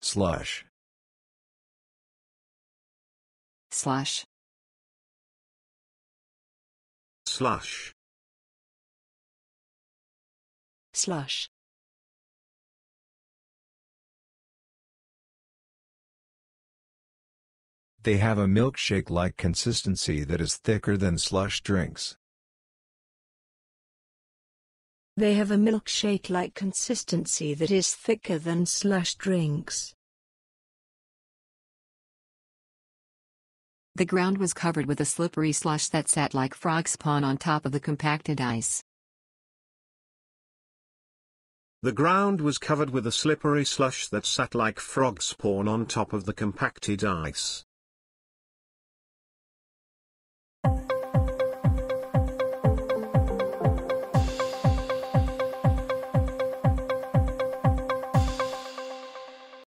Slush. Slush. Slush. Slush. They have a milkshake-like consistency that is thicker than slush drinks. They have a milkshake-like consistency that is thicker than slush drinks. The ground was covered with a slippery slush that sat like frog spawn on top of the compacted ice. The ground was covered with a slippery slush that sat like frog spawn on top of the compacted ice.